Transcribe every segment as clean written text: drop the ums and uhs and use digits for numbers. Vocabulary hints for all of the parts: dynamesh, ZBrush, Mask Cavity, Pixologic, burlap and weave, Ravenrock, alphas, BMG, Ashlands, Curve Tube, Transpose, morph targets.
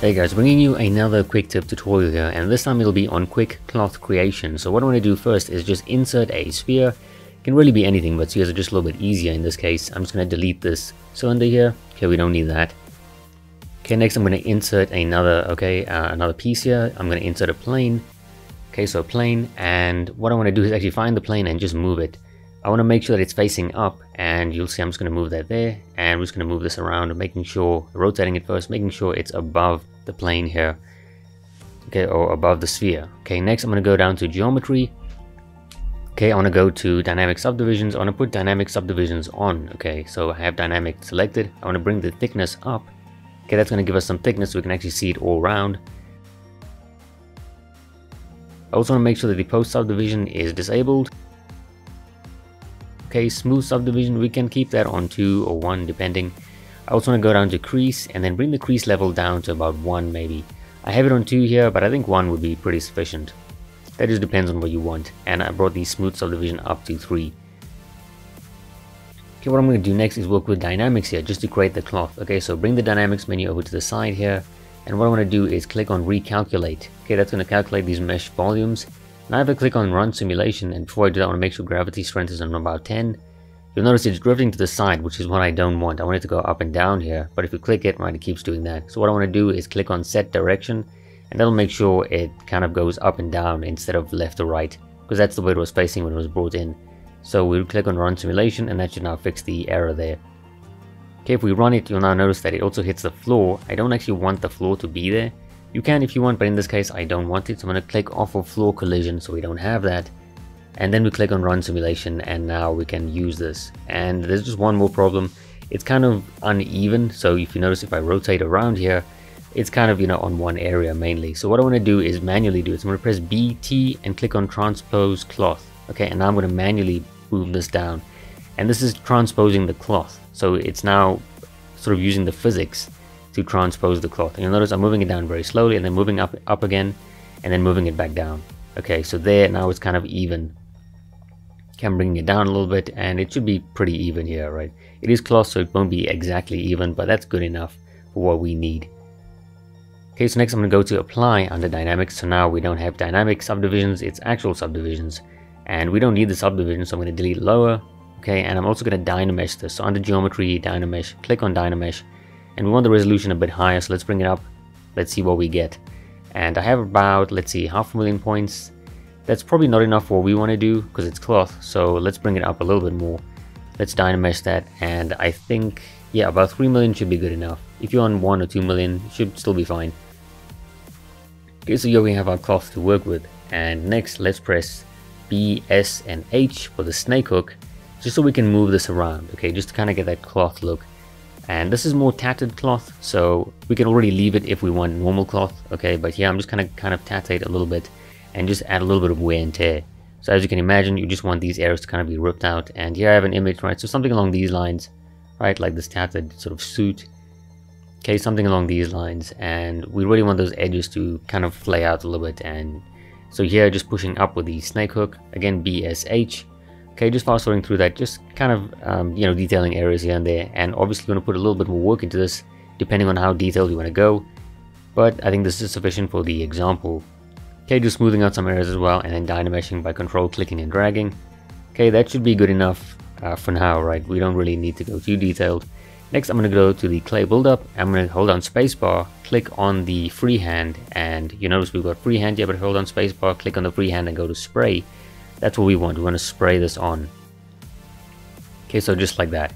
Hey guys, bringing you another quick tip tutorial here, and this time it'll be on quick cloth creation. So what I want to do first is just insert a sphere. It can really be anything, but spheres are just a little bit easier in this case. I'm just going to delete this cylinder here. Okay, we don't need that. Okay, next I'm going to insert another, another piece here. I'm going to insert a plane. Okay, so a plane, and what I want to do is actually find the plane and just move it. I want to make sure that it's facing up, and you'll see I'm just going to move that there, and we're just going to move this around, making sure, rotating it first, making sure it's above the plane here, okay, or above the sphere. Okay, next I'm going to go down to geometry. Okay, I want to go to dynamic subdivisions. I want to put dynamic subdivisions on. Okay, so I have dynamic selected. I want to bring the thickness up. Okay, that's going to give us some thickness so we can actually see it all around. I also want to make sure that the post subdivision is disabled. Okay, smooth subdivision, we can keep that on 2 or 1 depending. I also want to go down to crease and then bring the crease level down to about 1 maybe. I have it on 2 here, but I think 1 would be pretty sufficient. That just depends on what you want. And I brought the smooth subdivision up to 3. Okay, what I'm going to do next is work with dynamics here just to create the cloth. Okay, so bring the dynamics menu over to the side here. And what I want to do is click on recalculate. Okay, that's going to calculate these mesh volumes. Now I have to click on run simulation, and before I do that I want to make sure gravity strength is on about 10. You'll notice it's drifting to the side, which is what I don't want. I want it to go up and down here, but if you click it, right, it keeps doing that. So what I want to do is click on set direction, and that'll make sure it kind of goes up and down instead of left or right, because that's the way it was facing when it was brought in. So we'll click on run simulation, and that should now fix the error there. Okay, if we run it, you'll now notice that it also hits the floor. I don't actually want the floor to be there. You can if you want, but in this case I don't want it, so I'm going to click off of floor collision so we don't have that. And then we click on run simulation, and now we can use this. And there's just one more problem. It's kind of uneven, so if you notice if I rotate around here, it's kind of, you know, on one area mainly. So what I want to do is manually do it. So I'm going to press BT and click on transpose cloth. Okay, and now I'm going to manually move this down. And this is transposing the cloth. So it's now sort of using the physics to transpose the cloth, and you'll notice I'm moving it down very slowly and then moving up again and then moving it back down. Okay, so there now it's kind of even. Okay, I'm bringing it down a little bit, and it should be pretty even here, right? It is cloth, so it won't be exactly even, but that's good enough for what we need. Okay, so next I'm going to go to apply under dynamics. So now we don't have dynamic subdivisions, it's actual subdivisions, and we don't need the subdivision, so I'm going to delete lower. Okay, and I'm also going to dynamesh this. So under geometry, dynamesh, click on dynamesh. And we want the resolution a bit higher, so let's bring it up. Let's see what we get. And I have about, let's see, 500,000 points. That's probably not enough for what we want to do because it's cloth, so let's bring it up a little bit more. Let's dynamesh that, and I think, yeah, about 3 million should be good enough. If you're on 1 or 2 million, it should still be fine. Okay, so here we have our cloth to work with. And next, let's press B, S, and H for the snake hook, just so we can move this around, okay, just to kind of get that cloth look. And this is more tattered cloth, so we can already leave it if we want normal cloth, okay? But here, I'm just going to kind of tatate a little bit and just add a little bit of wear and tear. So as you can imagine, you just want these areas to kind of be ripped out. And here I have an image, right? So something along these lines, right? Like this tattered sort of suit, okay? Something along these lines. And we really want those edges to kind of flay out a little bit. And so here, just pushing up with the snake hook, again, BSH. Okay, just fast sorting through that, just kind of, you know, detailing areas here and there. And obviously you want to put a little bit more work into this, depending on how detailed you want to go. But I think this is sufficient for the example. Okay, just smoothing out some areas as well, and then dynameshing by control clicking and dragging. Okay, that should be good enough for now, right? We don't really need to go too detailed. Next, I'm going to go to the clay buildup. I'm going to hold down spacebar, click on the freehand, and you notice we've got freehand here, but hold down spacebar, click on the freehand, and go to spray. That's what we want. We want to spray this on. Okay, so just like that.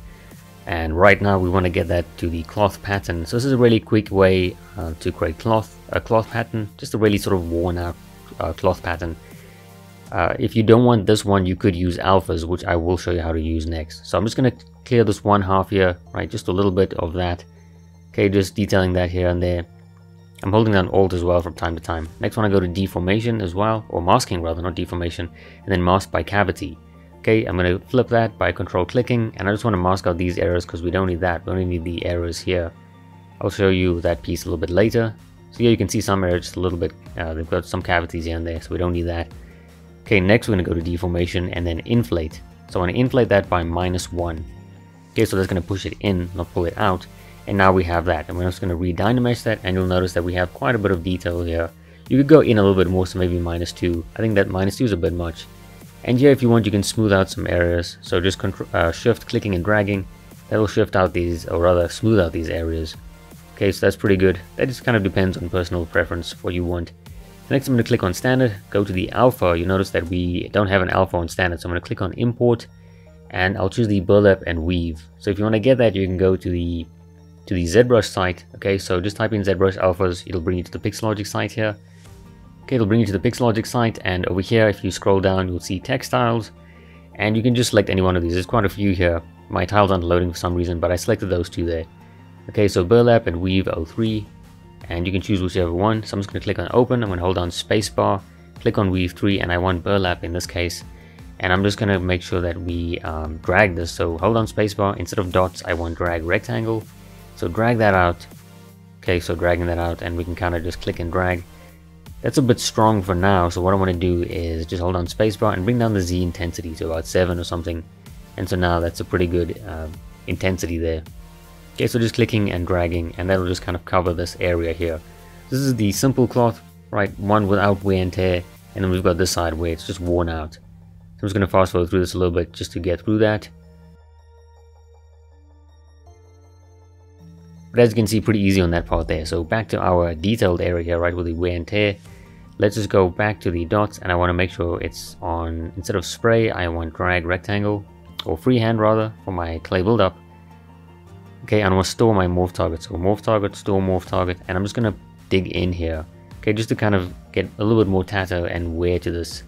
And right now we want to get that to the cloth pattern. So this is a really quick way to create cloth, a cloth pattern, just a really sort of worn out cloth pattern. If you don't want this one, you could use alphas, which I will show you how to use next. So I'm just going to clear this one half here, right? Just a little bit of that. Okay, just detailing that here and there. I'm holding down Alt as well from time to time. Next one I go to deformation as well, or masking rather, not deformation, and then mask by cavity. Okay, I'm going to flip that by control clicking, and I just want to mask out these errors because we don't need that. We only need the errors here. I'll show you that piece a little bit later. So here you can see some errors just a little bit. They've got some cavities here and there, so we don't need that. Okay, next we're going to go to deformation and then inflate. So I want to inflate that by -1. Okay, so that's going to push it in, not pull it out. And now we have that, and we're just going to re-dynamesh that, and you'll notice that we have quite a bit of detail here. You could go in a little bit more, so maybe -2. I think that -2 is a bit much. And here, if you want, you can smooth out some areas. So just shift clicking and dragging, that will shift out these, or rather smooth out these areas. Okay, so that's pretty good. That just kind of depends on personal preference, what you want. Next, I'm going to click on standard, go to the alpha. You notice that we don't have an alpha on standard, so I'm going to click on import, and I'll choose the burlap and weave. So if you want to get that, you can go to the ZBrush site. Okay, so just type in ZBrush alphas, it'll bring you to the Pixologic site here. Okay, it'll bring you to the Pixologic site, and over here, if you scroll down, you'll see textiles, and you can just select any one of these. There's quite a few here. My tiles aren't loading for some reason, but I selected those two there. Okay, so burlap and weave 03, and you can choose whichever one. So I'm just going to click on open, I'm going to hold down spacebar, click on weave 3, and I want burlap in this case. And I'm just going to make sure that we drag this, so hold down spacebar, instead of dots, I want drag rectangle. So drag that out. Okay, so dragging that out, and we can kind of just click and drag. That's a bit strong for now, so what I want to do is just hold down spacebar and bring down the Z intensity to about 7 or something. And so now that's a pretty good intensity there. Okay, so just clicking and dragging, and that'll just kind of cover this area here. This is the simple cloth, right? One without wear and tear, and then we've got this side where it's just worn out. So I'm just going to fast forward through this a little bit just to get through that. But as you can see, pretty easy on that part there. So back to our detailed area here, right, with the wear and tear. Let's just go back to the dots, and I want to make sure it's on, instead of spray, I want drag rectangle, or freehand rather, for my clay build-up. Okay, and I want to store my morph target. So morph target, store morph target, and I'm just going to dig in here. Okay, just to kind of get a little bit more tatter and wear to this.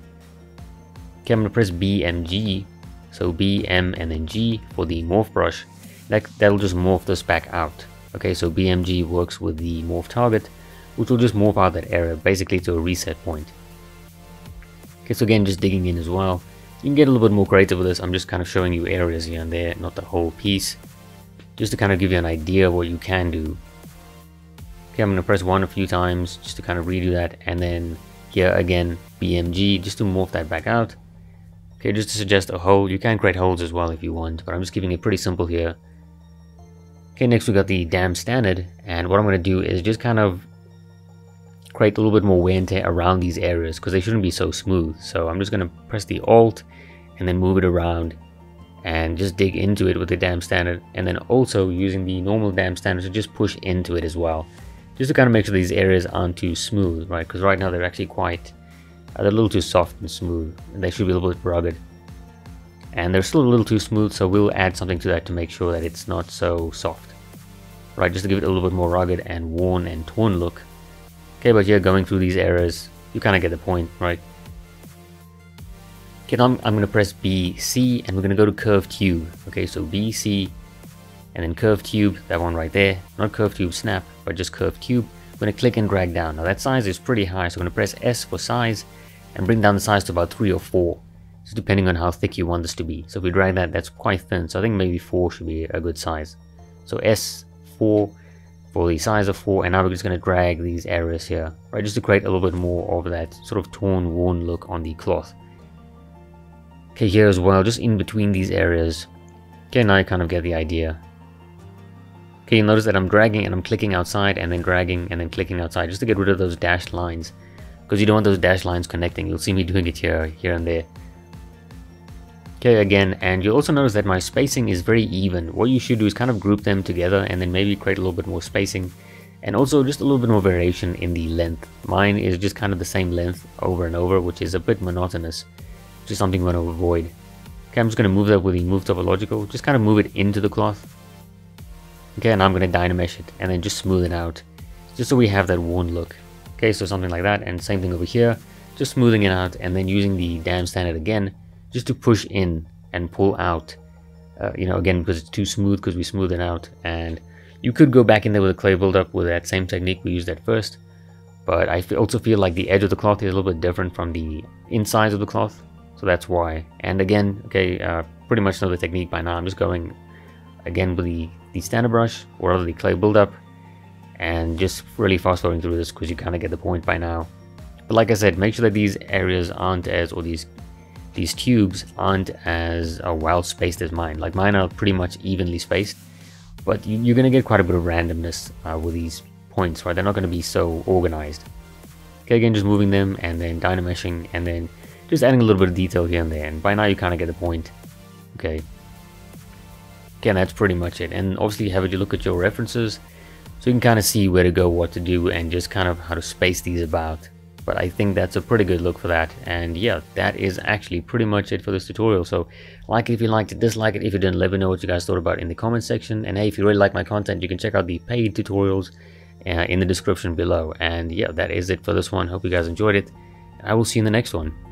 Okay, I'm going to press BMG, so BM and then G for the morph brush. That'll just morph this back out. Okay, so BMG works with the morph target, which will just morph out that area, basically to a reset point. Okay, so again, just digging in as well. You can get a little bit more creative with this. I'm just kind of showing you areas here and there, not the whole piece, just to kind of give you an idea of what you can do. Okay, I'm going to press 1 a few times just to kind of redo that, and then here again, BMG, just to morph that back out. Okay, just to suggest a hole. You can create holes as well if you want, but I'm just keeping it pretty simple here. Okay, next we got the damn standard, and what I'm going to do is just kind of create a little bit more wear and tear around these areas, because they shouldn't be so smooth. So I'm just going to press the Alt and then move it around and just dig into it with the damn standard, and then also using the normal damn standard to just push into it as well, just to kind of make sure these areas aren't too smooth, right? Because right now they're actually quite they're a little too soft and smooth, and they should be a little bit rugged. And they're still a little too smooth, so we'll add something to that to make sure that it's not so soft. Right, just to give it a little bit more rugged and worn and torn look. Okay, but yeah, going through these areas, you kind of get the point, right? Okay, now I'm going to press BC, and we're going to go to Curve Tube. Okay, so BC, and then Curve Tube, that one right there. Not Curve Tube Snap, but just Curve Tube. I'm going to click and drag down. Now that size is pretty high, so I'm going to press S for size, and bring down the size to about 3 or 4. So depending on how thick you want this to be. So if we drag that, that's quite thin. So I think maybe 4 should be a good size. So S4 for the size of 4. And now we're just going to drag these areas here, right? Just to create a little bit more of that sort of torn, worn look on the cloth. Okay, here as well, just in between these areas. Okay, now you kind of get the idea. Okay, you'll notice that I'm dragging and I'm clicking outside and then dragging and then clicking outside, just to get rid of those dashed lines, because you don't want those dashed lines connecting. You'll see me doing it here and there. Okay, again, and you'll also notice that my spacing is very even. What you should do is kind of group them together and then maybe create a little bit more spacing, and also just a little bit more variation in the length. Mine is just kind of the same length over and over, which is a bit monotonous, which is something we want to avoid. Okay, I'm just going to move that with the move topological, just kind of move it into the cloth. Okay, and I'm going to dynamesh it and then just smooth it out, just so we have that worn look. Okay, so something like that, and same thing over here, just smoothing it out and then using the damn standard again, just to push in and pull out, you know, again, because it's too smooth, because we smooth it out. And you could go back in there with a clay build-up with that same technique we used at first, but I also feel like the edge of the cloth is a little bit different from the insides of the cloth, so that's why. And again, okay, pretty much know the technique by now. I'm just going again with the standard brush, or rather the clay build-up, and just really fast-forwarding through this, because you kind of get the point by now. But like I said, make sure that these areas aren't as, or these tubes aren't as well spaced as mine. Like mine are pretty much evenly spaced, but you're going to get quite a bit of randomness with these points, right? They're not going to be so organized. Okay, again, just moving them and then dynameshing and then just adding a little bit of detail here and there, and by now you kind of get the point. Okay, again, that's pretty much it. And obviously have a look at your references so you can kind of see where to go, what to do, and just kind of how to space these about. But I think that's a pretty good look for that. And yeah, that is actually pretty much it for this tutorial. So like it if you liked it, dislike it if you didn't. Let me know what you guys thought about in the comments section. And hey, if you really like my content, you can check out the paid tutorials in the description below. And yeah, that is it for this one. Hope you guys enjoyed it. I will see you in the next one.